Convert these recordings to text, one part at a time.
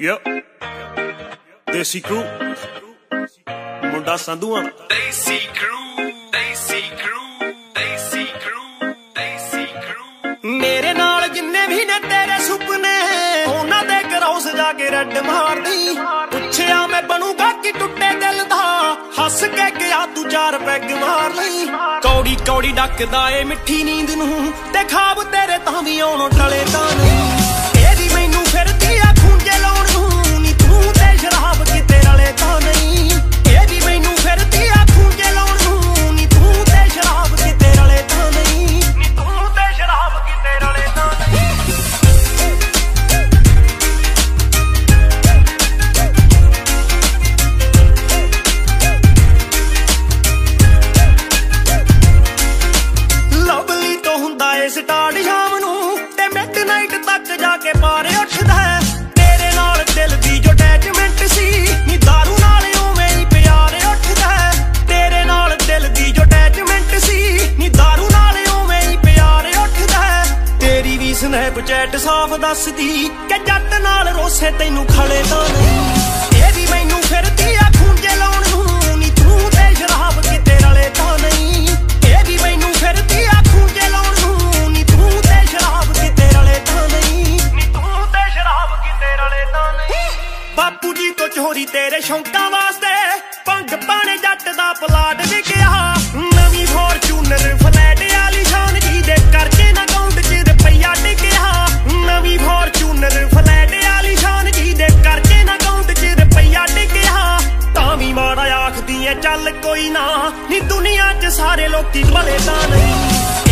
Yep. Desi crew. Munda Sandhuan. Desi crew. Desi crew. Desi crew. Desi crew. मेरे नाल जिन्ने भी ने तेरे सुपने हैं, उन्हां दे घरों सजा के रड मार दी। पूछिया मैं बनूंगा कि टुटे दिल दा, हस के क्या तू चार पैग मार लई। कौड़ी कौड़ी डकदा ए मिठी नींद नूं, ते खाब तेरे तां वी आउणों टले तां नहीं। स्नैप चैट साफ दस दी के जट नाल रोसे तेनू खले तां नहीं। ए वी मैनू फिरदी आ खूंजे लाउण नूं, नी तू ते शराब किते रले तां नहीं। ए वी मैनू फिरदी आ खूंजे लाउण नूं, नी तू ते शराब किते रले तां नहीं। नी तू ते शराब किते रले तां नहीं। बापू जी तो चोरी तेरे शौंकां वास्ते पंग पाने जट दा पलाट विकिया। नवीं फॉर्चूनर फ्लैट आलीशान जी दे करजे ना चल कोई ना, नी दुनिया च सारे लोकी भले तां नहीं।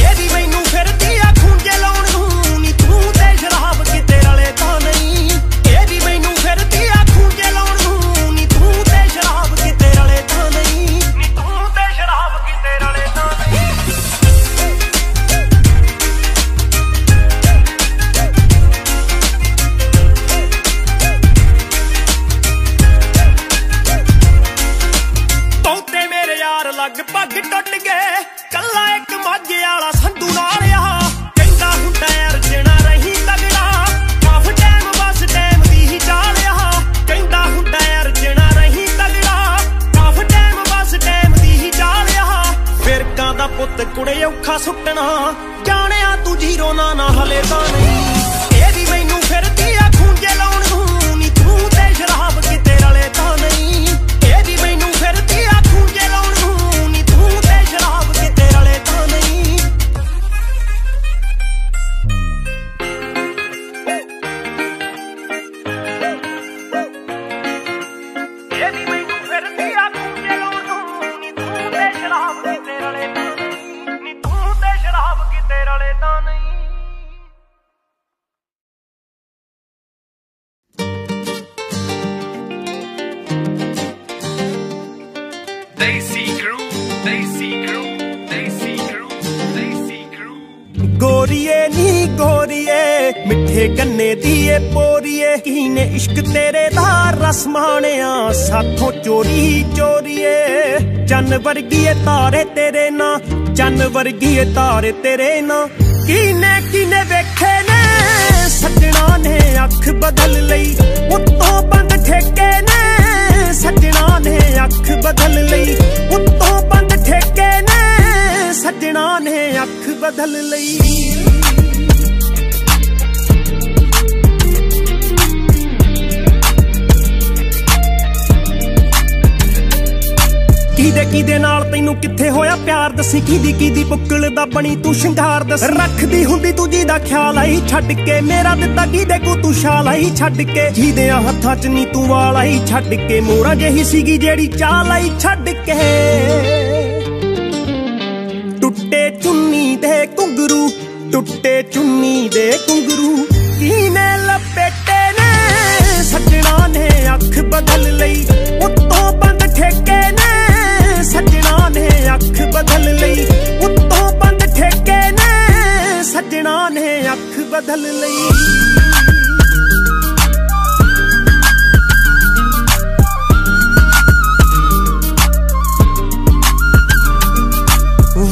ए वी मैनू फिरदी आ खूंजे लाउण नूं, नी तू ते शराब किते रले तां नहीं। ए वी मैनू फिरदी आ खूंजे लाउण नूं, नी तू ते शराब किते रले तां नहीं। नी तू ते शराब किते रले तां लगभग टुट गए कला एक माझे आला संधू नाल आ कहंदा हुंदा अर्जना रही तगड़ा काफ टाइम बस टाइम दी ही चाल आ कहंदा हुंदा अर्जना रही तगड़ा काफ टाइम बस टाइम दी ही चाल आ फिरकां दा पुत कुड़े औखा सुटना जाणिया तू जीरो ना ना हले तां नहीं। ए वी मैनू फिरदी आ खूंजे लाउण नूं नी तू ते शराब किते रले तां नहीं। ए वी मैनू फिरदी आ खूंजे लाउण इश्क तेरे दा रस माणिया साथों चोरी चोरीए। चन्न वर्गीए तारे तेरे ना, चन्न वर्गीए तारे तेरे ना। कीने कीने वेखे ने सजना ने अख बदल लई, उत्तों बंद ठेके ने सजना ने अख बदल लई, उत्तों बंद ठेके ने सजना ने अख बदल लई। किदे नाल तैनू किथे होया प्यार दसी, किदी पुक्कल दा बनी तू शिंगार दस। रखदी हुंदी तू जी दा ख्याल आई छड्ड के, मेरा दिता किदे को तू शाल आई छड्ड के। जिदेया हत्थां च नी तू वाल आई छड्ड के, मोरा जेही सीगी जेड़ी चाल आई छड्ड के। टुट्टे चुन्नी दे घुंगरू, टुट्टे चुन्नी दे घुंगरू। कीने लपेटे ने सजना ने अख बदल लई, उत्तों बंद ठेके ने सजना ने अख बदल लई, उत्तों बंद ठेके ने सजना ने अख बदल लई।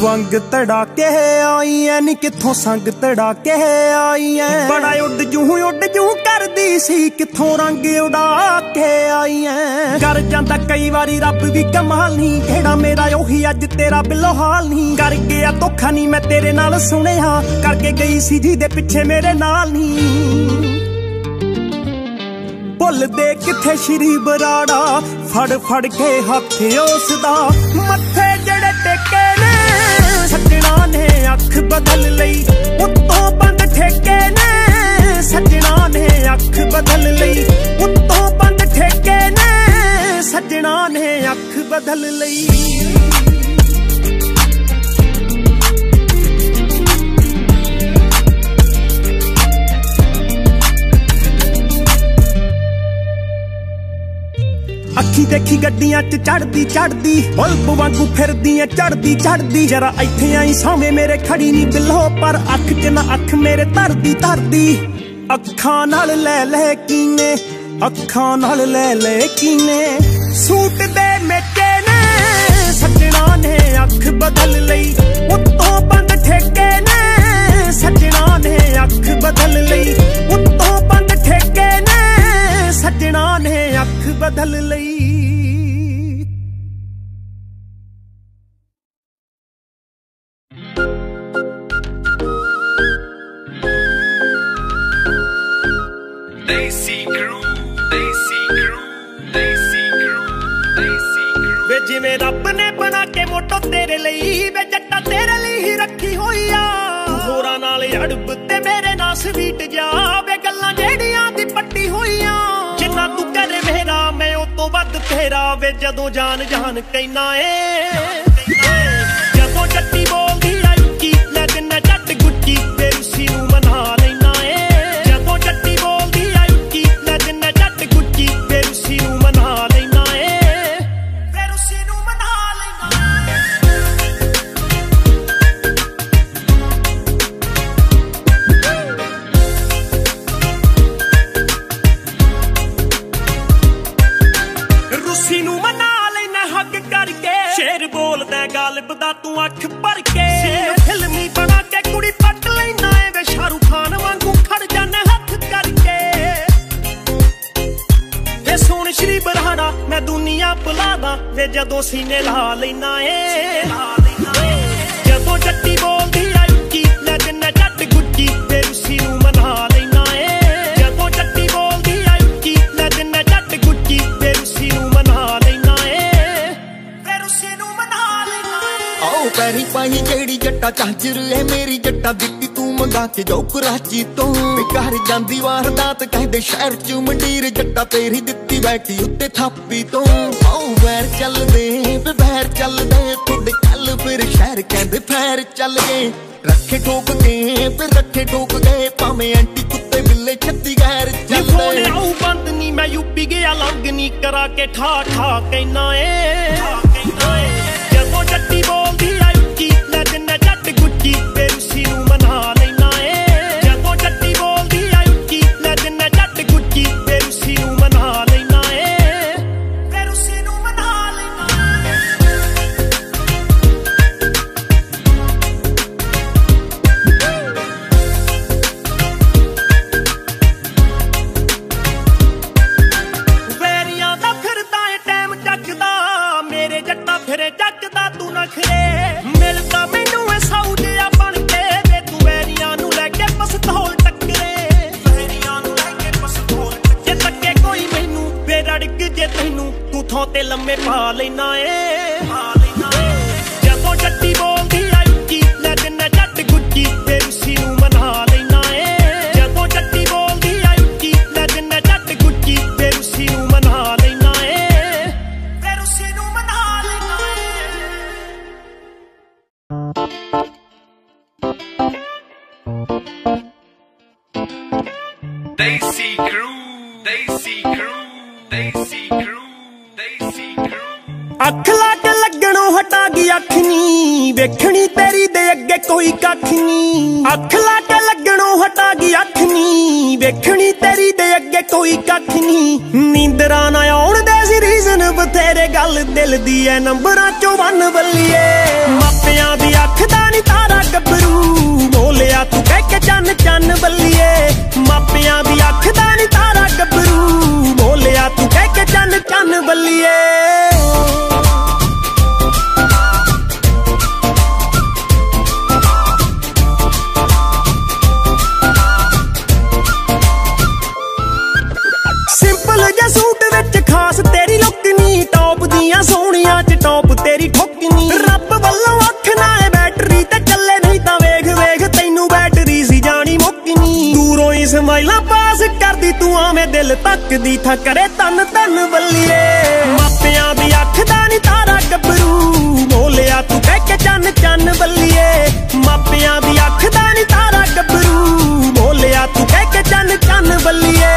वंग संग तड़ाके आई ऐ नी किथों संग तड़ाके आई ऐ बड़ा उड़ जू कर दी सी किथों रंग उड़ा के आई ऐ कर जांदा कई वारी रब भी कमाल नहीं खेड़ा मेरा ओही अज तेरा बिलो हाल नहीं कर गया धोखा नहीं मैं तेरे नाल सुनिया करके गई सी जी दे पिछे मेरे नाल नहीं भुल दे किथे श्री बराड़ा फड़ फड़ के हथ उसदा मत्थे जड़े टेके ने सजना ने अख बदल लई उत्तों बंद ठेके ने सजना ने अख बदल लई उत्तों बंद ठेके ने सजना ने अख बदल लई अखी देखी गड्डियां च चढ़दी चढ़दी बल्ब वांगू फिरदी चढ़दी चढ़दी जरा इत्थे आई सावे मेरे खड़ी नी बिलो पर अख च ना अख मेरे तरदी तरदी अखां नाल ले कीने अखां नाल ले कीने सूट दे मेचे ने सजना ने अख बदल लई उत्तों बंद ठेके ने सजना ने अख बदल लई उत्तों बंद ठेके ने सजना ने अख बदल लई। वे जिवें रब ने बना के मोटो तेरे लई वे जट्टा तेरे लई ही रखी होई आ होरां नाल अड़ब ते मेरे नाल स्वीट जा वे गल्लां जेड़ियां दी पट्टी होई आ जिन्ना तू करे मेरा मैं उस तों वध तेरा वे जदों जान जान कहना ए जदों जट्टी बोलदी आ उच्ची लै दिन्ना जट गुच्ची ते उसी नूं मना लैना ए जदों जट्टी बोलदी आ उच्ची लै दिन्ना जट गुच्ची ते उसी नूं मना लैना ए फिर उसी नूं मना लैना रुसी नूं मना लैना हक करके शेर बोलदा गालिब दा तू अख भर के फिल्मी बना के कुड़ी पट लैना ए वे शाहरुख खान वांगू खड़ जाना हथ करके वे सोहण श्री बरहाड़ा मैं दुनिया भुलादा वे जदों सीने ला लैना ए जदों जट्टी बोलदी आ उच्ची लै दिन्ना जट गुच्ची ते उसी नूं मना लैना ए जदों जट्टी बोलदी आ उच्ची लै दिन्ना जट गुच्ची ते उसी नूं मना लैना ए फिर उसी नूं मना लैना आओ पैरी पाई जेड़ी जट्टा चांचर है मेरी जट्टा दित्ती तू मंगा के जाओ कराची तो घर जांदी वारदात कहदे शहर च मंडीर जट्टा तेरी दित्ती बैठी उत्ते थापी तो आओ वैर चल दे वे वैर चल दे थोड़े कल फिर शहर कहदे फैर चल गए रखे ठोक गए फिर रखे ठोक गए भावे एंटी कुत्ते बिल्ले छत्ती गैर चल दे आऊ बंद नी मैं यूपी गया लंग नी करा के ठा ठा कहना ए जदों जट्टी बोलदी आ उच्ची लै दिन्ना जट गुच्ची ते उसी नूं मना लैना लम्मे पा लेना ए जदों जट्टी बोलदी आ उच्ची लै दिन्ना जट गुच्ची ते उसी नूं मना लैना ए जदों जट्टी बोलदी आ उच्ची लै दिन्ना जट गुच्ची ते उसी नूं मना लैना ए फिर उसी नूं मना लैना ए देसी क्रू अख लग लगणों हटा गई अख नी वेखणी तेरी दे अगे लगे कोई कख नी, अख लाके लगनों हटा गई अख नी, वेखनी तेरी दे अगे कोई कख नी। नींदरा ना आउण दे सी रीजन बथेरे, गल दिल दी ऐ नंबरां चों वन बल्लिए। मापियां दी अख दा नी तारा गबरू, बोलिया तू कह के चन चन बल्लिए। मापियां दी अख दा नी तारा गबरू, बोलिया तू कह के चन चन बल्लिए। सूट विच खास तेरी लुक नी, टॉप दिया सोहणियां च टॉप तेरी ठुक नी। रब वल्लों अख ना है बैटरी ते चले, नहीं तां वेख वेख तैनू बैटरी सी जानी मुक नी। दूरों ही समाइलां पास करदी तू, आवें दिल तक दी था करे तन तन बल्लिए। मापियां दी अख दा नी तारा गबरू, बोलिया तू कह के चन चन बल्लिए। मापियां दी अख दा नी तारा गबरू, बोलिया तू कह के चन चन बल्लिए।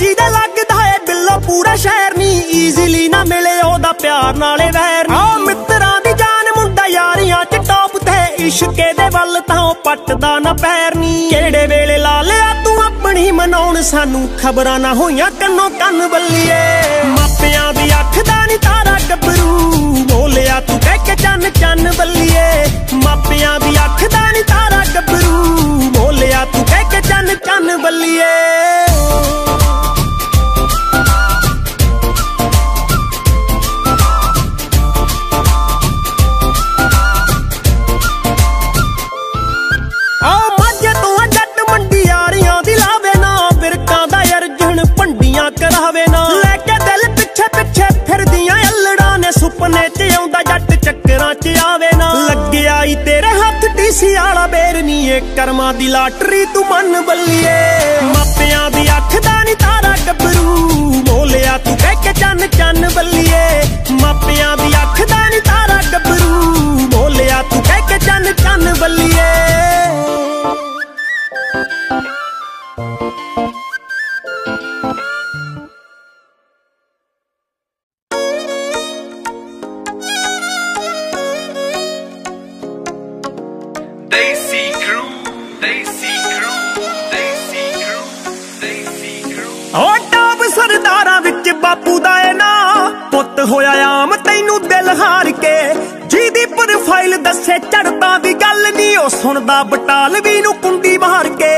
जिदा लगदा है बिल्लो पूरा शहर नी, ईजीली ना मिले ओदा प्यार नाले वैर नी। आ मित्रां दी जान मुंडा यारियां च टॉप ते, इश्के दे वल तां पटदा ना पैर नी। केड़े वेले ला लिया तू अपनी मनाउण, सानू खबरां ना होइयां कन्नो कन्न बल्लिए। मापियां दी अख दा नी तारा गबरू, बोलिया तू कह के चन चन बल्लिए। मापियां दी अख दा नी तारा गबरू, बोलिया तू कह के चन चन बल्लिए। सुपने च आउंदा जट चक्करां च आवे ना, लग्गिया ई तेरे हत्थ टीसी आला बेर नी, ए करमां दी लाटरी तू मन बल्लिए। मापियां दी अख दा नी तारा गबरू, बोलिया तू कह के चन चन बल्लिए। मापियां दी अख दा नी तारा गबरू, बोलिया तू कह के चन चन बल्लिए। बापू दा ए ना पुत होया आम, तैनू दिल हार के जीदी प्रोफाइल दसे चढ़ता दी गल नी। ओ सुनदा बटालवी नू कुंडी मार के,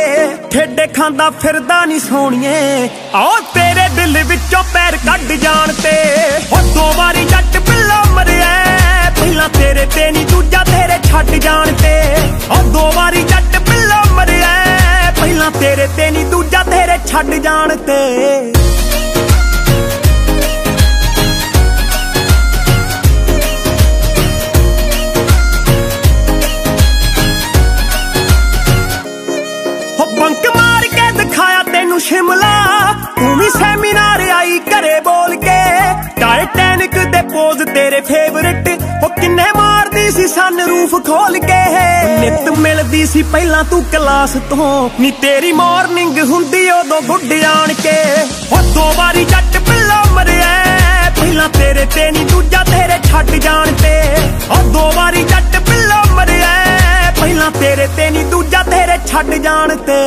ठेडे खांदा फिरदा नी सोनिए। आओ तेरे दिल विचों पैर कट जान ते, ओ दो वारी जट पिल्ला मरिया, पहला तेरे ते नी दूजा तेरे छट जान ते। ओ दो वारी जट पिल्ला मरिया, पहला तेरे ते नी दूजा तेरे छट जान ते। शिमला तू भी सेमिनार आई घरे बोल के, टाइटैनिक दे पोज तेरे फेवरेट। ओ किन्ने मारदी सी सन रूफ खोल के, नित मिलदी सी पहला तू क्लास तो नी, तेरी मॉर्निंग हुंदी ओदो गुड आन के। ओ दो बारी जट पिल्ला मरिया, पहला तेरे ते नी दूजा तेरे छट जान ते। ओ दो बारी जट पिल्ला मरिया, पहला तेरे ते नी दूजा तेरे छट जान ते।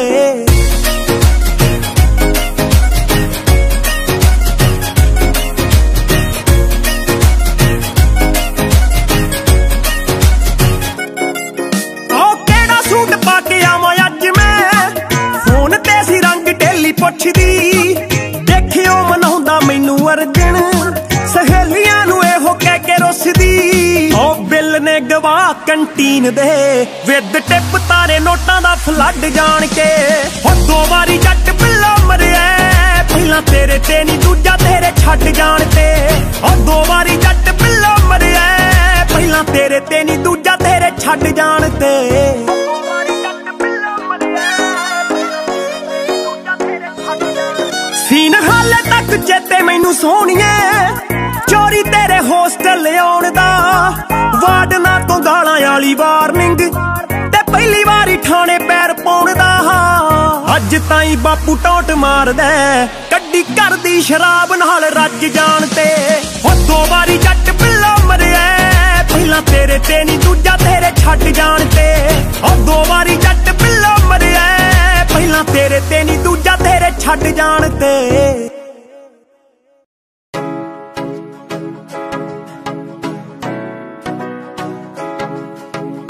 देखियो मनाउंदा मैनू अर्जन, सहेलियां नू इहो कह के रोसदी। ओ बिल ने गवा कंटीन दे, विद टिप तारे नोटां दा फ्लड जान के। ओ दो वारी जट पिल्ला मरिया, पहला तेरे ते नी दूजा तेरे छट जान ते। ओ दो वारी जट पिल्ला मरिया, पहला तेरे ते नी दूजा तेरे छट जान ते। सीन हाले तक चेते मैनू सोनिए, चोरी तेरे होस्टल आउण दा, वार्डना तों गालां आली वार्निंग ते पहली वारी ठाणे पैर पाउण दा। अज ताईं बापू टोट मारदा, कड्डी करदी शराब नाल रज जान ते। ओ दो वारी जट पिल्ला मरिया, ना तेरे ते नी दूजा तेरे छट जान ते और दो बारी जट पिल्ला मरिया पहला तेरे ते नी दूजा तेरे छट जान ते।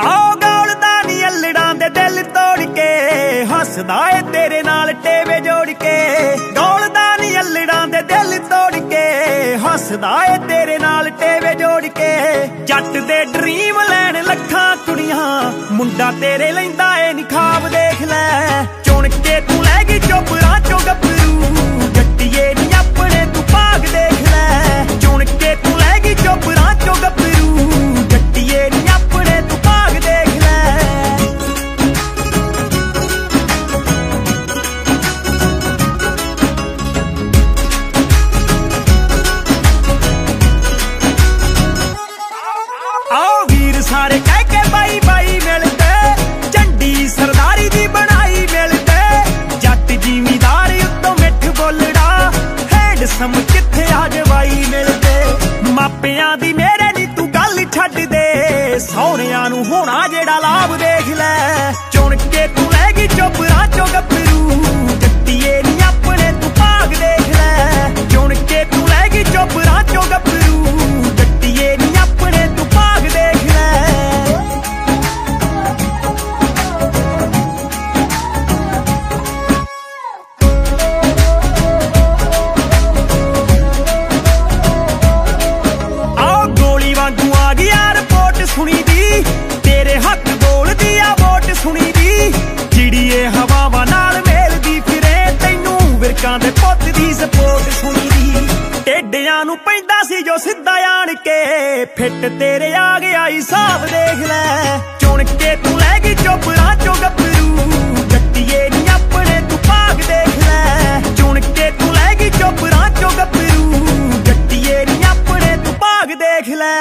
आओ गौल दानी अल्लड़ा दे दिल तोड़ के हसदा है तेरे नाल टेवे जोड़ के गौल दानी अल्लड़ा दे दिल तोड़ के हसदा है तेरे नाल टेवे जोड़ के। जट दे ड्रीम लैन लखा कुड़ियां मुंडा तेरे लेंदा ए नी खाब देख ले चुन के तू लैगी चोपरा चो गपरू जट्टिए नी अपने तू भाग देख ले चुन के तू लैगी चोपरा चो गपरू जट्टिए नी अपने तू भाग देख ले। सारे कह के बाई बाई मिलते झंडी सरदारी दी बनाई मिलते जट जिमीदार उत्तों मिठ बोलड़ा हेड सम किथे आज बाई मिलते मापियां दी मेरे नी तू गल छड दे सौहरियां नू होना जेड़ा लाभ देख ले चुन के तू लैगी चोपरा चो गपरू जट्टिए नी अपने तू भाग देख ले चुन के तू लैगी चोपरा चो गपरू जट्टिए नी अपने तू भाग देख। फिट तेरे आ गया हिसाब देख ले चुन के तू लैगी चोपरा चो गपरू जट्टिए नी अपने तू भाग देख ले चुन के तू लैगी चोपरा चो गपरू जट्टिए नी अपने तू भाग देख ले।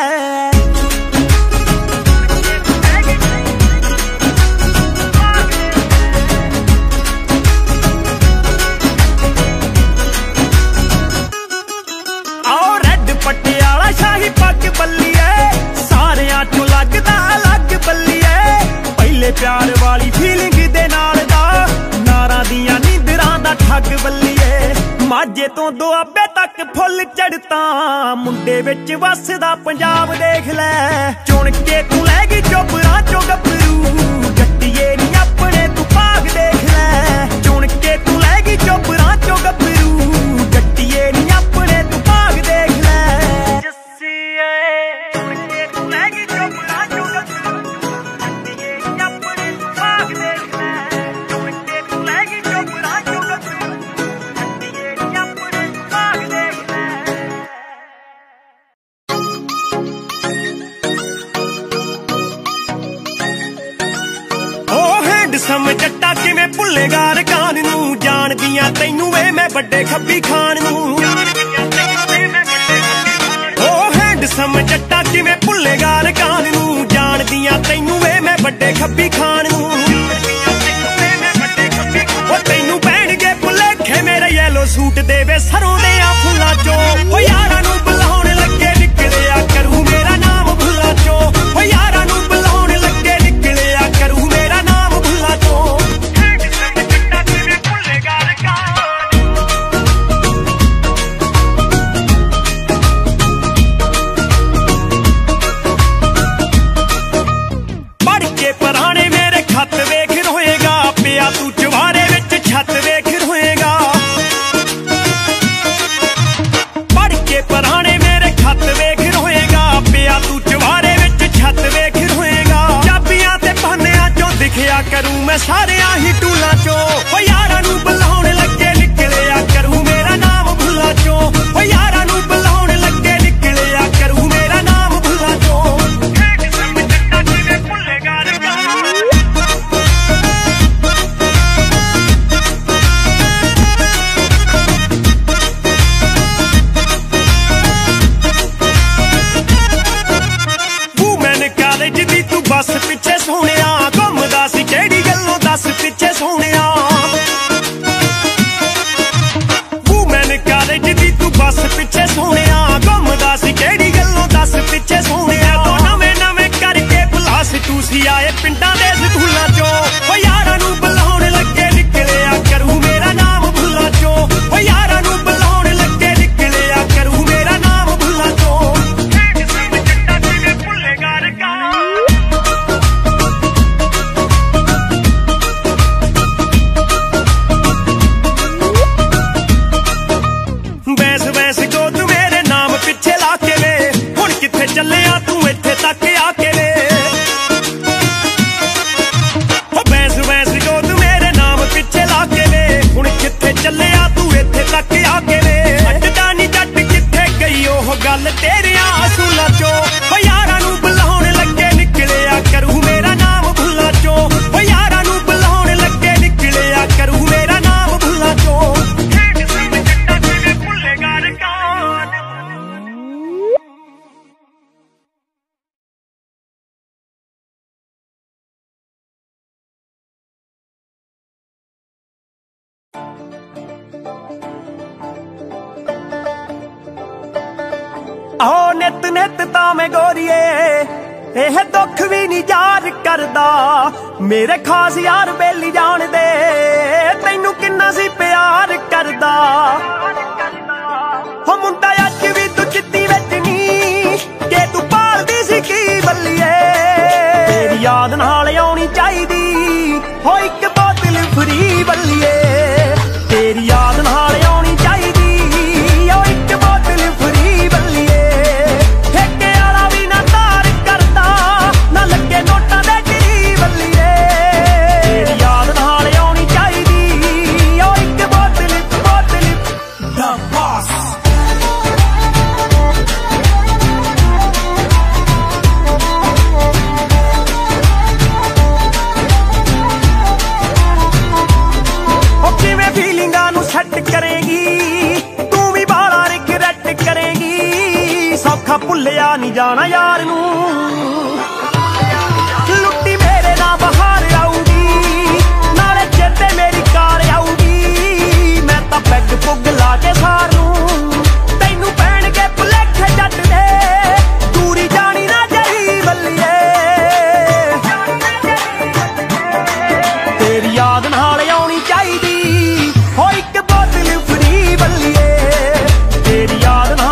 प्यार वाली फीलिंग दे नाल दा नारा दिया नींदरां दा ठग बल्लिए माझे तो दुआबे तक फुल चढ़ता मुंडे विच वसदा पंजाब देख ले चुन के तू लैगी चोपरा चो गपरू जट्टिए नी अपने तू भाग देख ले चुन के तू लैगी चोपरा चो गपरू जट्टिए नी अपने तू भाग देख ले। जट्टा कि मैं भुलेगा रकान नू जान दिया तैनू वे मैं बड़े खब्बी खान नू ओ हैंडसम जट्टा कि मैं भुलेगा रकान नू जान दिया तैनू वे मैं बड़े खब्बी खान नू ओ तैनू पहन के भुलेखे मेरा येलो सूट देवे सरों दे आ फुला चो ओ यारा नू बुलाउण लगे निकले आ करू मेरा नाम भुला चो ओ यारा नू बुलाउण लगे निकले आ करू मेरा नाम पढ़ के पराने मेरे आहो नित नित तावें गोरिए एह दुख भी नहीं जार करदा मेरे खास यार बेली जान दे तैनू किन्ना सी प्यार करदा हो मुंडा अज भी तू चिट्टी विच नहीं के तू पालदी सी की बल्लिए तेरी याद नाल आउणी चाहिदी हो इक बोतल फ्री बल्लिए तेरी याद नाल आउणी चाहिदी भुलिया नहीं जाना यार नू लुट्टी मेरे ना बाहर आऊगी नाले चेते मेरी कार आऊगी मैं तो पैग पुग ला के सारू तैनू पैन के भुलेखे जट दे दूरी जानी ना जही बल्लिए तेरी याद नाल आउणी चाहिदी हो इक बोतल फ्री बल्लिए तेरी याद नाल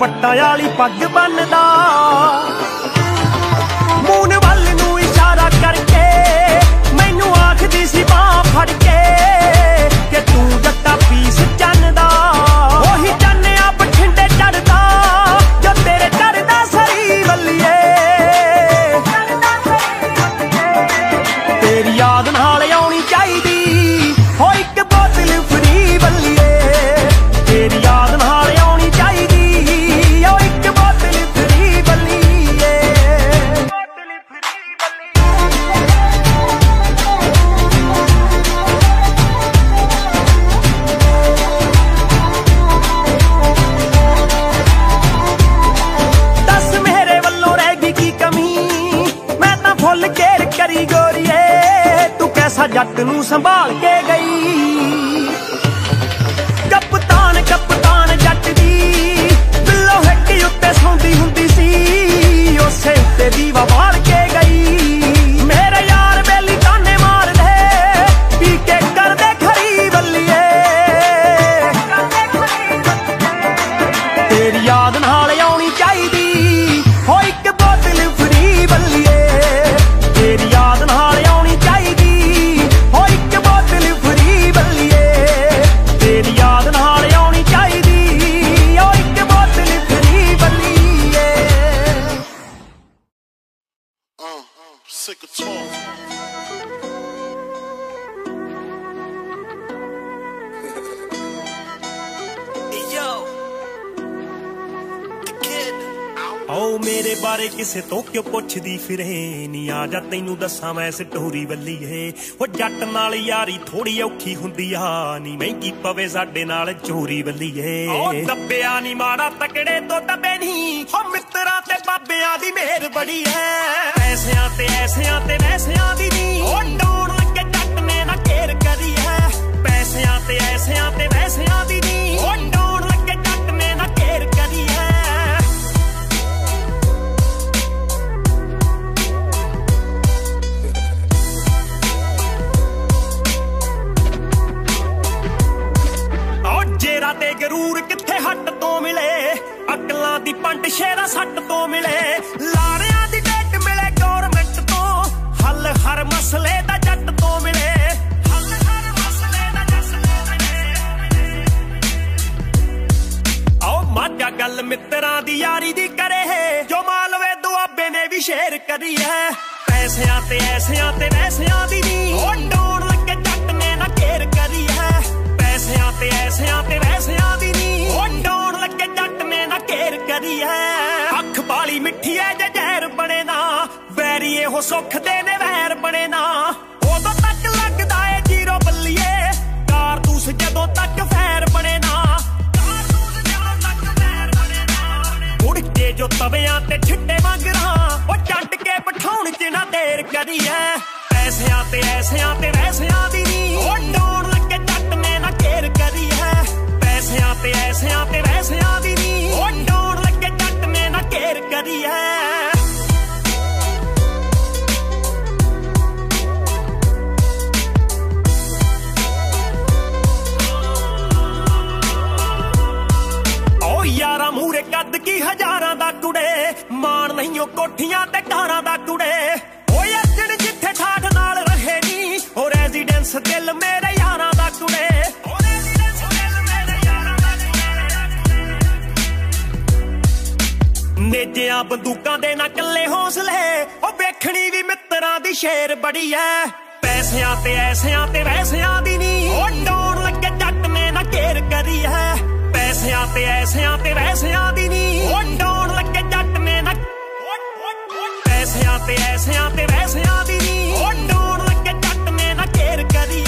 बट्टा वाली पग बनदा मून वल नू इशारा करके मैनू आखदी सी बाह फड़ के तू जट्टा पीस चन्नदा ओही चन्ने आप ठिंडे चढ़दा जो तेरे चढ़दा सरी बल्लिए तेरी याद नाल आउणी चाहिदी हो इक बोतल फ्री बल्लिए तेरी याद नाल आउणी चाहिदी जट नू संभाल के गई कप्तान कप्तान जट दी बिलो हिट उत्ते सौंदी हुंदी सी उसे उत्ते दीवा बाल के गई मेरे यार बेली ताने मार दे पी के कर दे खरी बल्लिए तेरी याद नाल आउणी चाहिदी हो इक बोतल फ्री बल्लिए तेरी याद नाल आउणी चाहिदी sick of talk. मेरे बारे किसे तो क्यों पुछदी फिरे नी आ जा तैनू दसा मैं इस टोरी वली है वो जट नाल यारी थोड़ी औखी हुंदी आ नी महंगी पवे साडे नाल चोरी वली है ओ दब्बिया नी माड़ा तकड़े तो दबे नहीं हो मित्रा ते बाबिया दी मेहर बड़ी है पैसियां ते वैसियां दी नहीं ओ डोण लगे जट ने ना केयर करी है पैसियां ते वैसियां दी नहीं ओ डोण लगे जट ने ना केयर करी है ते गरूर किथे हट तो मिले अकलां दी पंड शेरा सट तो मिले लारियां दी डेट मिले गवर्नमेंट तो हल हर मसले दा जट तो मिले हल हर मसले दा आओ माजा गल मित्रां दी यारी दी करे है जो मालवे दुआबे ने भी शेर करी है पैसियां ते वैसियां दी नहीं डोण लगे जट ने ना केयर करी है पैसियां ते वैसियां दी नहीं डोण लगे जट ने ना केयर करी है अख देखो सुख देने वैर बने ना उदों तक लगदा है जीरो बल्लिए कारतूस जदों तक फैर बने ना मुड़ के जो तवियां ते छिट्टे मंगरा वो चट के पठाउण च ना देर करिए ऐसियां ते वैसियां दी ओ डोण लगे चट ने ना केर करिए ऐसियां ते वैसियां दी ओ डोण लगे चट ने ना केर करिए। मूरे कद की हजारां दा कुड़े मान नहीं कोठियां ते घरां दा कुड़े ओ अजन जिथे ठाठ नाल रहे नी ओ रेजिडेंस दिल मेरे यारां दा कुड़े नेजियां बंदूकां दे ना कल्ले हौसले ओ वेखणी वी मित्रां दी शेर बड़ी ऐ पैसियां ते ऐसियां ते वैसियां दी नी ओ डोण लगे जट ने ना केर करी ऐ ऐसियां ते वैसियां दी नी ओ डोण लगे जट ने ना ऐसियां ते वैसियां दी नी ओ डोण लगे जट ने ना केर करी ऐ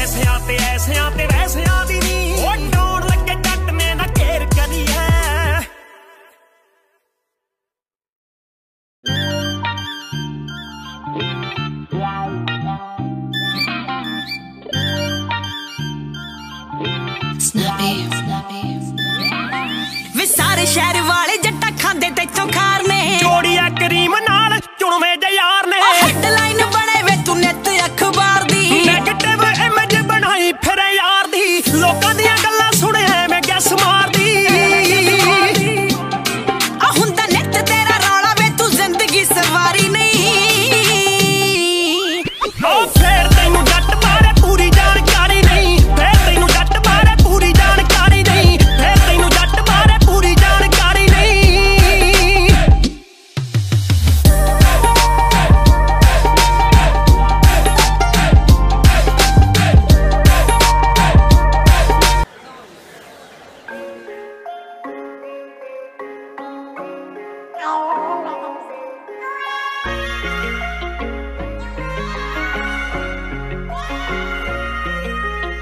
ऐसियां ते वैसियां दी नी ओ डोण लगे जट ने ना केर करी ऐ। स्नैपी शहर वाले जट्टा खांदे ते चोखार ने जोड़िया करीम नाल चुनवे जे यार ने हेडलाइन बने वे तूने ते अखबार दी नेगेटिव इमेज बनाई फिर यार दी लोकां दी गल्लां सुने मैं गैस मार दी आ हुंदा नेट तेरा रौला वे तू जिंदगी सवारी नहीं ओ फिर तैनू जट बारे पूरी जानकारी नहीं फिर तैनू जट बारे पूरी जानकारी नहीं फिर तैनू जट बारे पूरी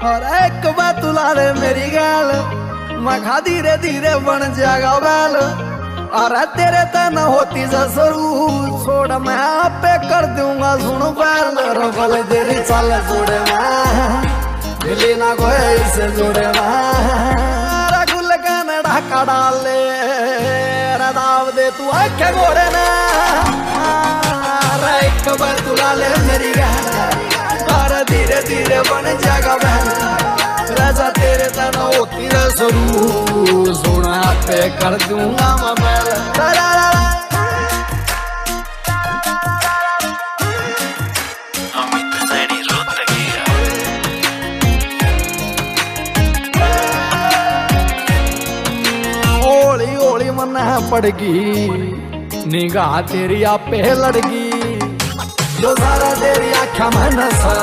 और एक बात तुला रे मेरी गाल मखा धीरे धीरे बन जागा बाल और तेरे तना होती जसरू छोड़ मैं आपे कर दूंगा सुन बाल रबल तेरी चाल जोड़े मिली ना कोई से जोड़े रघुल कनड़ा का डाले रदाव दे तू आखे गोरे ना एक बार तुला ले मेरी गाल धीरे धीरे बन जागा बहन राजा तेरे तना होती जरूर सोना पे कर दूंगा मैं होली होली मन पड़गी निगाह तेरी आपे लड़गी जो सारा तेरी आँखा मनसा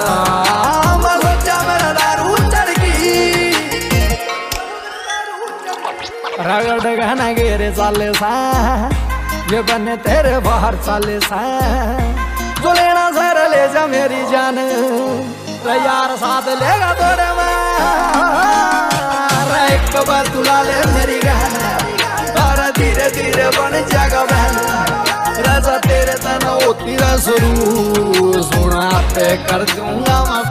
मैं सोचा मेरा दारू चढ़गी रगड़ गहना गेरे साले सा ये बने तेरे बाहर साले सा जो लेना सर ले जा मेरी जान यार साथ लेगा तोरे मैं एक बार तुला ले मेरी गहना तारा धीरे धीरे बन जागा बहना राजा तेरे तना होती जरूर सोना पे कर दूंगा मैं।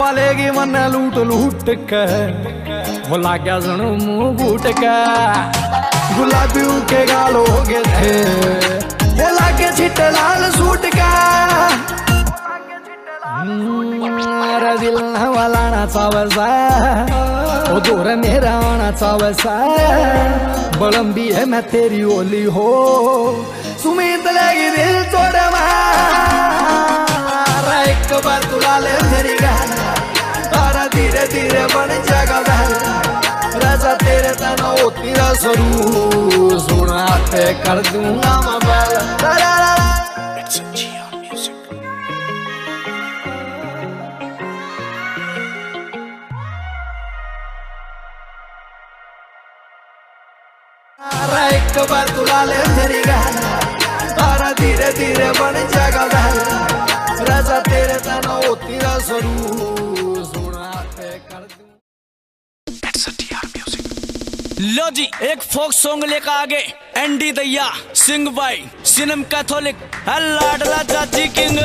वालेगी मन लूट लूट के बुला क्या सुनो मुँह बूट के गुलाबी के गाल हो गए थे लागे छिटे लाल सूट का मेरा दिल वाला ना चावसा ओ दूर मेरा आना चावसा बलम्बी है मैं तेरी ओली हो सुमित लगी दिल तोड़े मारा एक बार तुला ले मेरी गाना तारा धीरे धीरे बन जागा राजा तेरे तना होती जरूर सोना पे कर दूंगा मैं। एक बार तुला ले मेरी गाना और धीरे धीरे बन जाएगा राजा तेरे तना होती ना जरूर सोना पे कर दूं। लो जी एक फोक सॉन्ग लेकर आगे एंडी दैया सिंह भाई सिनेम कैथोलिक लाडला चाची किंग।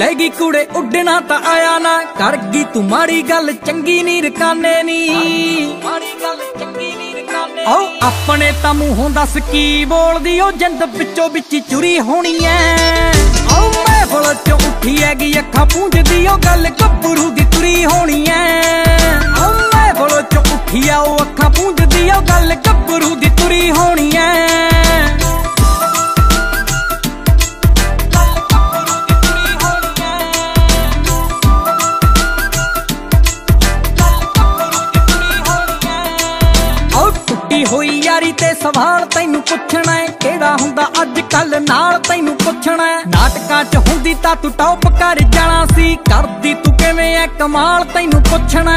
लगी कूड़े उड़ना ता आया ना कर गई तुम्हारी गल चंगी नी रकाने नी आओ अपने ता मुंहों दस की बोल दी ओ जंद पिचो बिची चुरी होनी है आओ मैं बोल चो उठी हैगी अखा पूंज दी ओ गल कब्बरू दी तुरी होनी है आओ मैं बोल चो उठी आओ अखा पूंज दी ओ गल कब्बरू दी तुरी होनी है सवाल तैनू पुछना है केड़ा हुंदा अजकल नाल तैनू पुछना है नाटकां च हुंदी तां तू टॉप कर जाना सी करदी तू किवें ऐ कमाल तैनू पुछना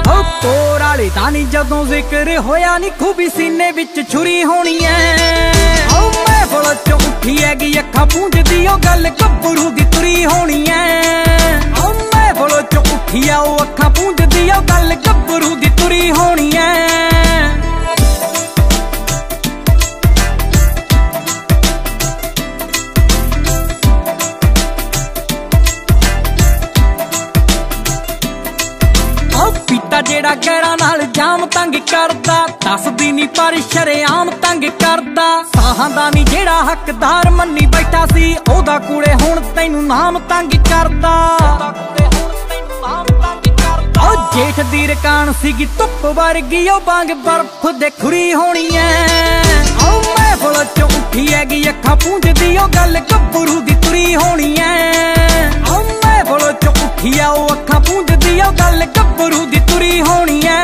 ओ कोर वाले दा नहीं जदों जिक्र होया नहीं खूबी सीने विच छुरी होनी है ओ महफल चों उठी हैगी अखां पूंजदी ओ गल कब्बरू दी तुरी होनी है ओ महफल चों उठी आओ अखां पूंजदी ओ गल कब्बरू दी तुरी होनी है जेड़ा गैरा नाल जाम तंग करदा दसदी नी पर शरेआम तंग करदा। साहां दा नी जेड़ा हकदार मन्नी बैठा सी ओदा कूड़े हुण तैनू नाम तंग करदा। ओ जेठ दी रकान सीगी धुप वर्गी ओ बांग बर्फ दे खुरी होनी ऐ। ओ महफल चों उठी हैगी अखां पूंझदी ओ गल गब्बरू दी तुरी होनी ऐ। ओ महफल चों उठी ऐ ओ अखां पूंझदी ओ गल गब्बरू दी तुरी होनी ऐ।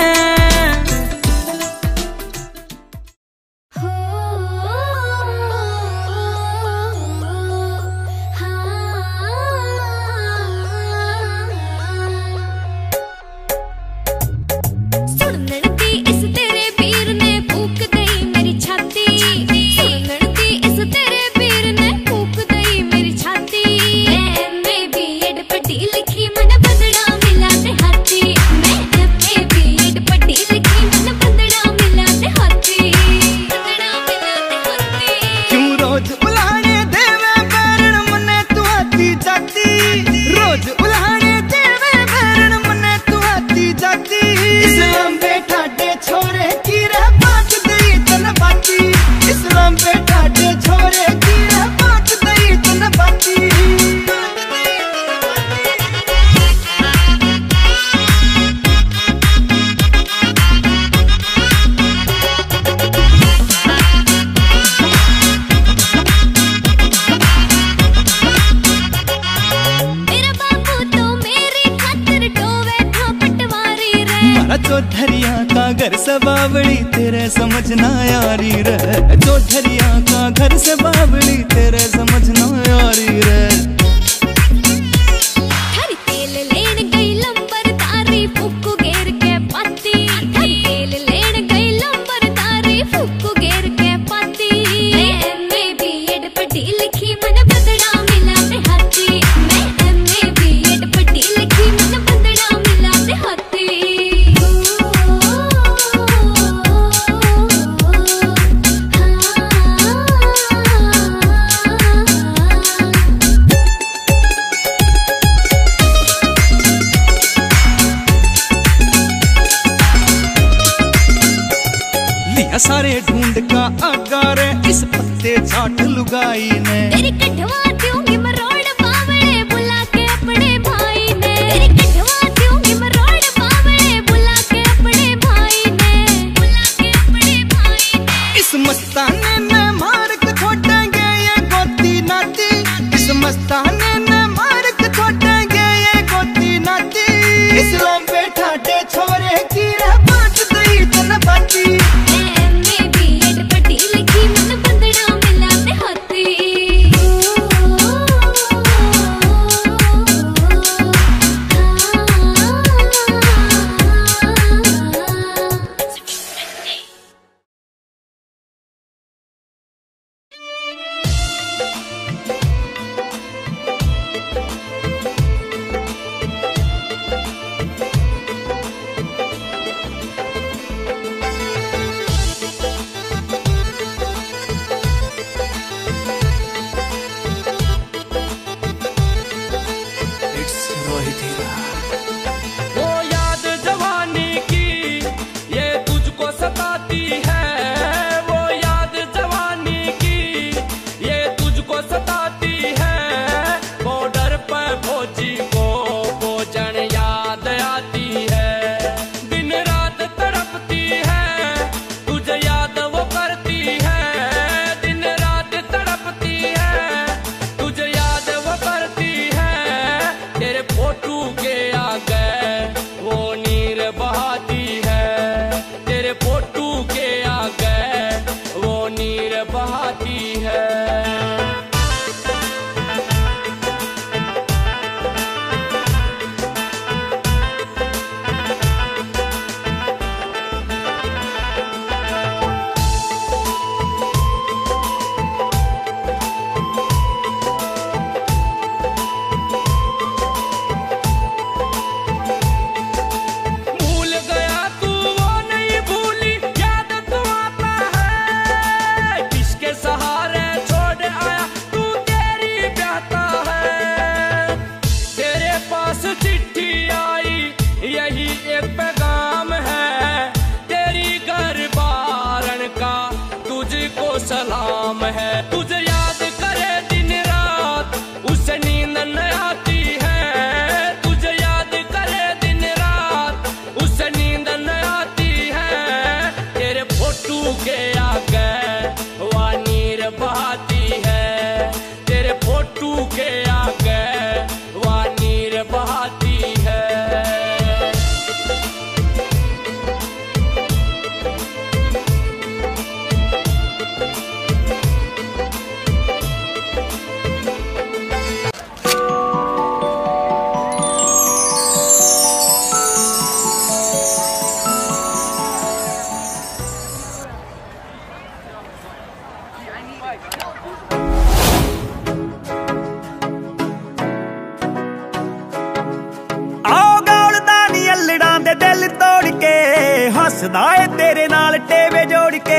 करदा है तेरे नाल टेवे जोड़ के,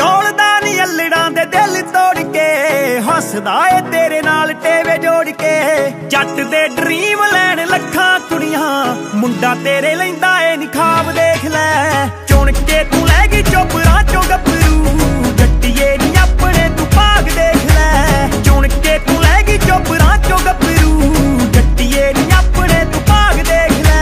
डोलदा नी अल्लड़ां दे दिल तोड़ के, हसदा है तेरे नाल टेवे जोड़ के। जट दे ड्रीम लैन लखा कुड़ियां, मुंडा तेरे लैंदा है नी खाब देख लै। चुन के तू लै गई चोपड़ा चो गपरू, जट्टिए नी अपने तू भाग देख लै। चुन के तू लै गई चोपड़ा चो गपरू, जट्टिए नी अपने तू भाग देख लै।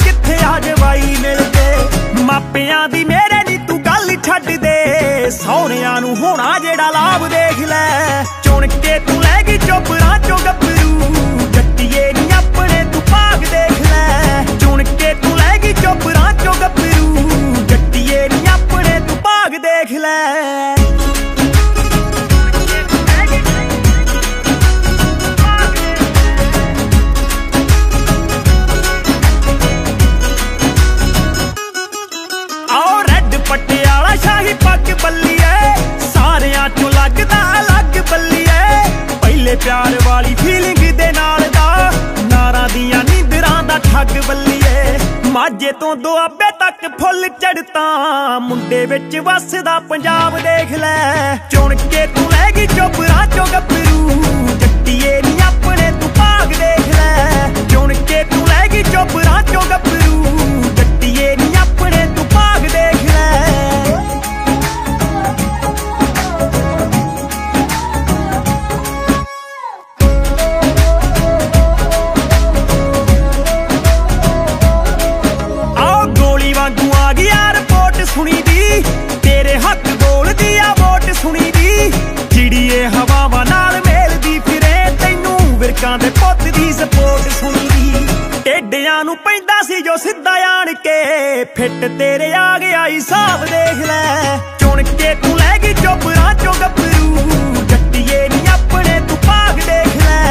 किथे आज वाई मिलते मापियां दी मेरे नी तू गल छड़ दे, सौहरियां नू होना जेड़ा लाभ देख लै। चुन के तू लै गई चोपड़ा चो गपरू, जट्टिए नी अपने तू भाग देख लै। चुन के तू लै गई चोपड़ा चो गपरू, जट्टिए नी अपने तू भाग देख लै। प्यार वाली फीलिंग दे नाल दा नारा दिया नींदरां दा ठग बल्लिए। माझे तो दुआबे तक फुल चढ़ता, मुंडे विच वसदा पंजाब देख लै। चुन के तू लै गई चोपड़ा चो गपरू, जट्टिए नी अपने तू भाग देख लै। चुन के तू लै गई चोपड़ा चो गपरू, जट्टिए नी अपने तू भाग देख लै। फिट तेरे आ गया हिसाब देख लै। चुन के तू लै गई चोपड़ा चो गपरू, जट्टिए नी अपने तू भाग देख लै।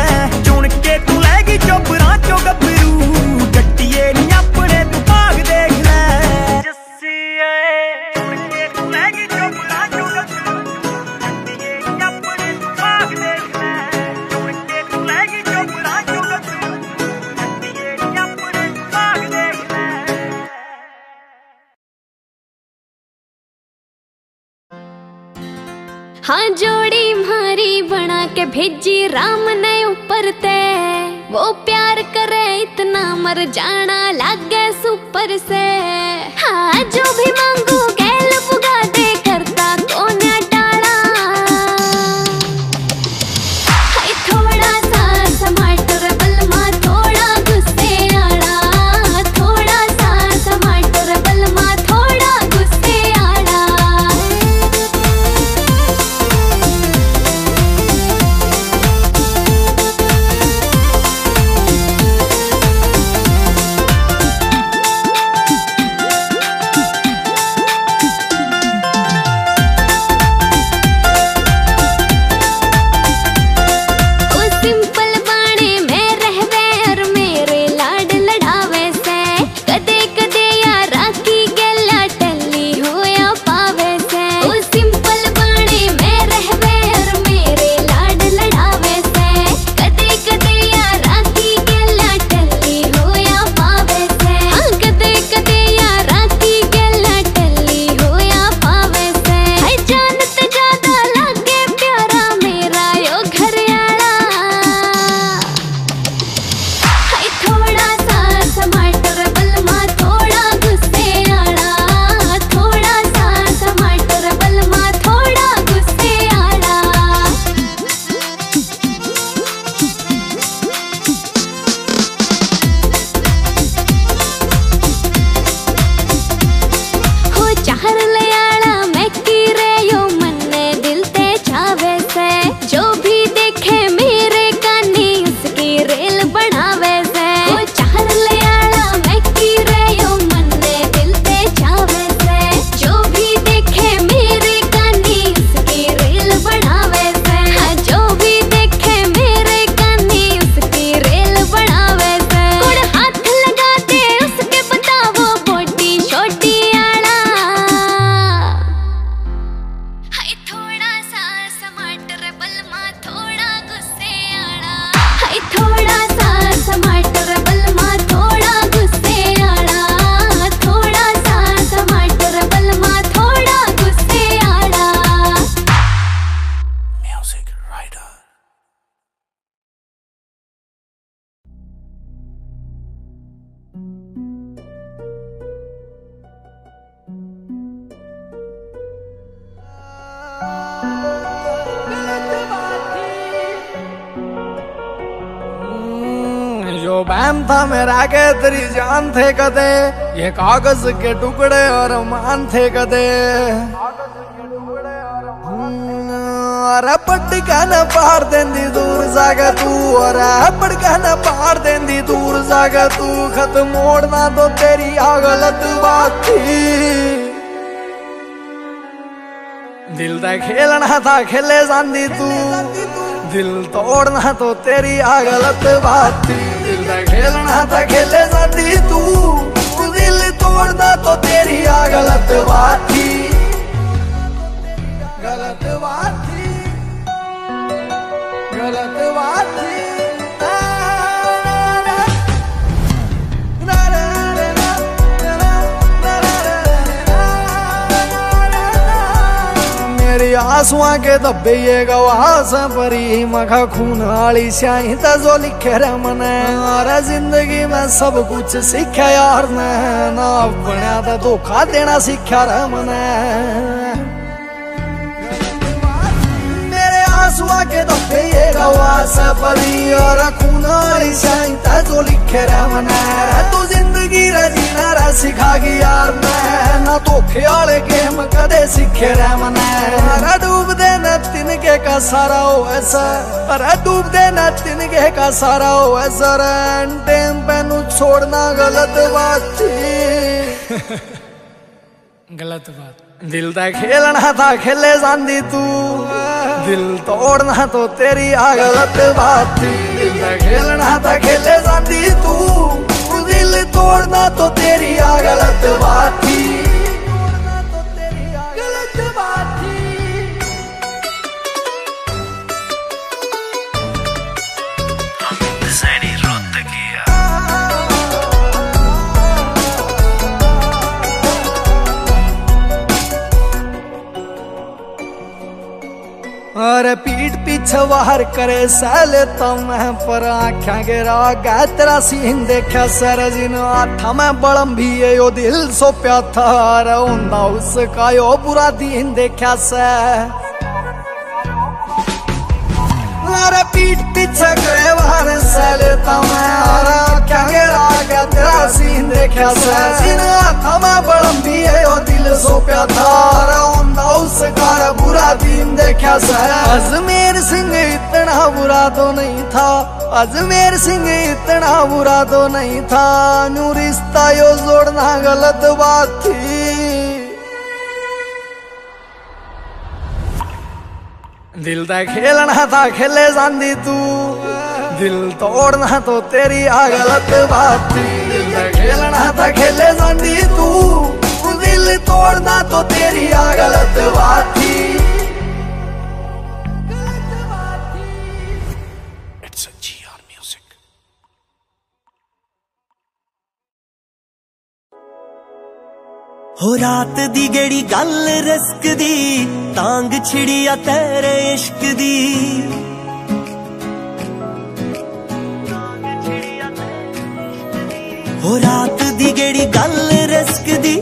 चुन के तू लै गई चोपड़ा चो गपरू, जट्टिए नी अपने तू भाग देख लै। चुन के तू लै गई चोपड़ा चो गपरू, जट्टिए नी अपने तू भाग देख लै। चुन के तू लै गई चोपड़ा चो गपरू, जट्टिए नी अपने तू भाग देख लै। हाँ जोड़ी मारी बना के भेजी राम ने ऊपर ते, वो प्यार करे इतना मर जाना लागे सुपर से। हाँ जो भी मांगू गैल पुगा दे, करता को ना टाला। हाय थोड़ा सा टमाटर बलमा थोड़ा गुस्से आड़ा, थोड़ा सा टमाटर बलमा थोड़ा गुस्से आड़ा। तो बहन था मेरा के तेरी जान थे कदे, ये कागज के टुकड़े और मान थे कदे। और पटका न पार देंदी दूर जागा तू, और पटका न पार देंदी दूर जागा तू। खत मोड़ना तो तेरी गलत बात थी, दिल दा खेलना था खेले जांदी तू, दिल तोड़ना तो तेरी गलत बात थी। दिल दा खेलना था खेले जांदी तू, दिल तोड़ना तो तेरी गलत बात थी, गलत बात थी, गलत बात थी। आंसुआ के दबे ये गवास परी मखा खून वाली स्याही तो जो लिखे रे मने। और जिंदगी में सब कुछ सीखा यार ने, ना अपना तो धोखा देना सीखा रे मने। मेरे आंसुआ के दबे ये गवास परी और खून वाली स्याही तो जो लिखे रे मने। तू जिंदगी रे जीना रे सिखा गी यार ने, ना धोखे वाले गेम कदे सीखे रे मने। तिनके का सारा हो ऐसा अरे डूब देना, तिनके का सारा हो ऐसा टाइम पे नू छोड़ना गलत बात थी। गलत बात। दिल दा खेलना था खेले जांदी तू, दिल तोड़ना तो तेरी गलत बात थी। दिल दा खेलना था खेले जांदी तू, दिल तोड़ना तो तेरी गलत बात थी। और पीठ पीछे बाहर करे साले तो मैं पर आख्या गिरा गया तेरा सीन देखा सर जिन आठा मैं बड़म्भी यो दिल सो प्या था रहा उसका यो बुरा दिन देखा स। पीठ पीछे करे बाहर साले तो मैं आख्या गिरा गया तेरा सीन देखा सर आठा मैं बड़म्भी यो दिल सो प्या था रहा उसका बुरा दिन देखा सर। अजमेर सिंह इतना बुरा तो नहीं था, अजमेर सिंह इतना बुरा तो नहीं था। न्यू रिश्ता यो जोड़ना गलत बात थी। दिल दा खेलना था खेले जांदी तू, दिल तोड़ना तो तेरी गलत बात थी। दिल दा खेलना था खेले जांदी तू, दिल तोड़ना तो तेरी गलत बात थी। हो रात दी गेड़ी गल रस्क दी, तांग छिड़िया तेरे इश्क दी। हो रात दी गेड़ी गल रस्क दी,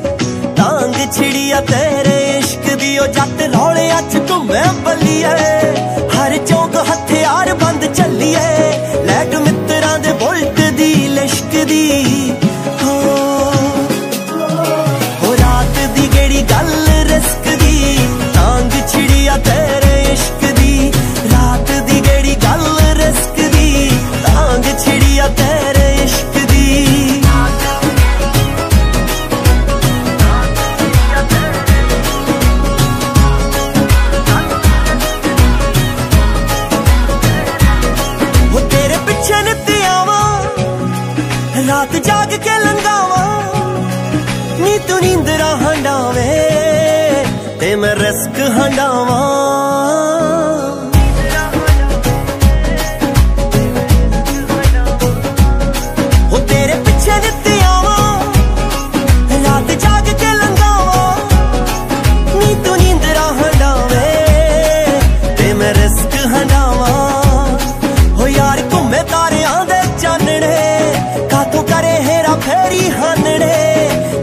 तांग छिड़िया तेरे इश्क दी। ओ जट रौले अच घूमे बलिए, हर चौक हथियार बंद चलिए। लैट मित्रां दे बुलट दी लिश्क दी।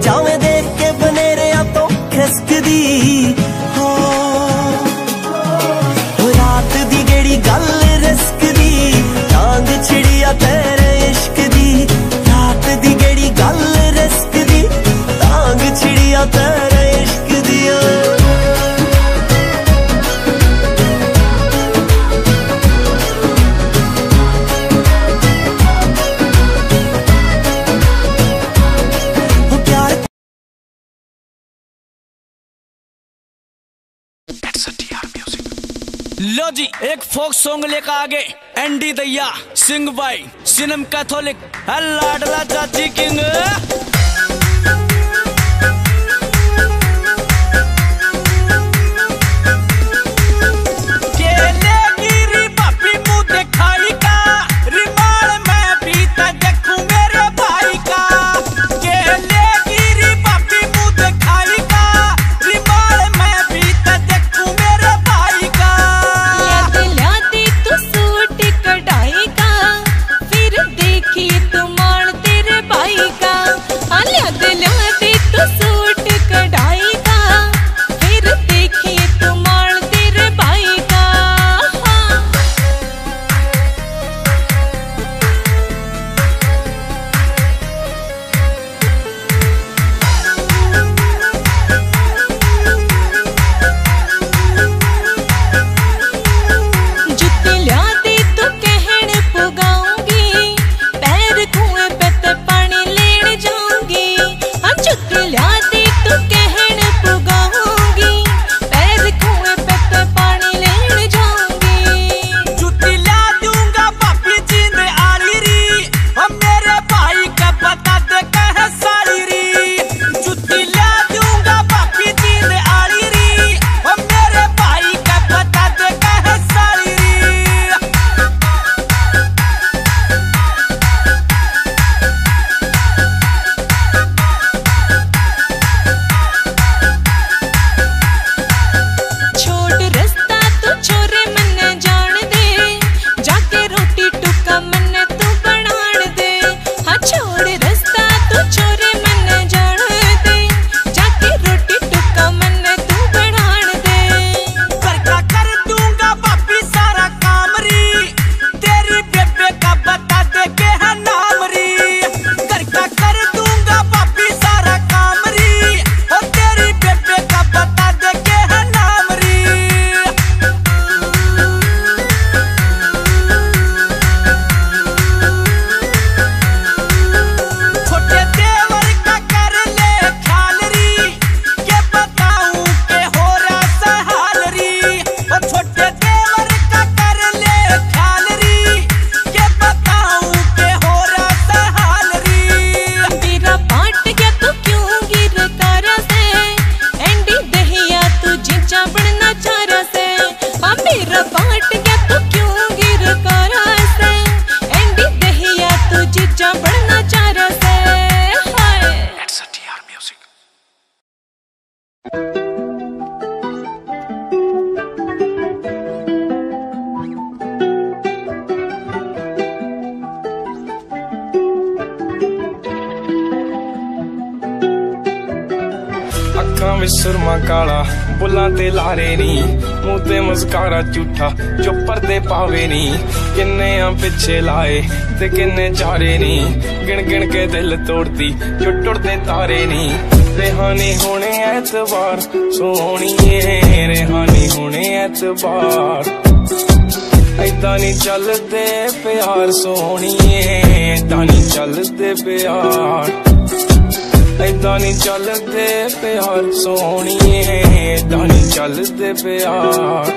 जावे देख के बनेरिया तो खिसकदी। हो लो जी एक फोक सॉन्ग लेकर आगे एंडी दैया सिंह भाई सिनम कैथोलिक लाडला चाची किंग सुरमा काला बुला ते लारे नी मुँह मुस्कारा झूठा जो परदे पावे नी किन्ने पिछे लाए ते किन्ने चारे नी गिन गिन के दिल तोड़ती जो टुटदे तारे नी रेहानी होने ऐतबार सोहणीए रेहानी होने ऐतबार ऐदां नी चलदे प्यार सोहणीए ऐदां नी चलदे प्यार ऐदां नी चलदे प्यार सोहणीए ऐदां नी चलदे प्यार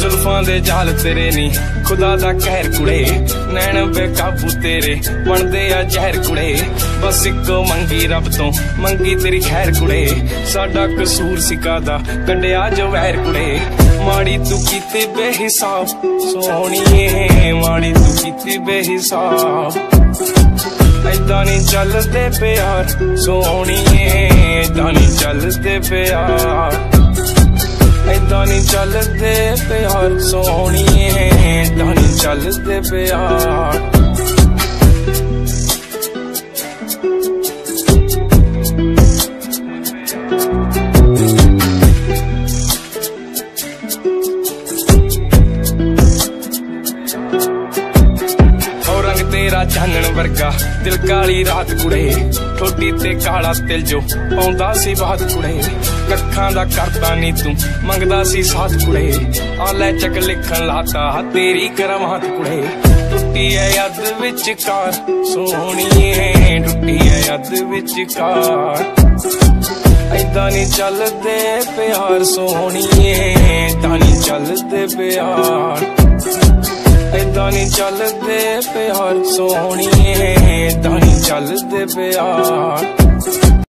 जुल्फां दे जाल तेरे नी खुदा दा कहर कुड़े नैन बेकाबू तेरे बनदे आ जहर कुड़े बस इको मंगी रब तो मंगी तेरी खैर कुड़े साडा कसूर सिका दा कढिया जो वैर कुड़े माड़ी तू कीती बेहिसाब सोहणीए माड़ी तू कीती बेहिसाब ऐदां नी चलदे प्यार सोहणीए ऐदां नी चलदे प्यार ऐदां नी चलदे प्यार सोहणीए ऐदां नी चलदे प्यार वर्गा दिल काली रात कुड़े ठोडी ते काला तिल जो पाउंदा सी बात कुड़े कक्खां दा करदा नी तू मंगदा सी साथ कुड़े आ ले चक लिखण लाता तेरी करमात कुड़े टुटी है याद विचकार सोहणीए टुटी है याद विचकार ऐदां नी चलदे प्यार सोहणीए ऐदां नी चलदे प्यार ऐदां नी चलदे प्यार सोहणीए ऐदां नी चलदे प्यार।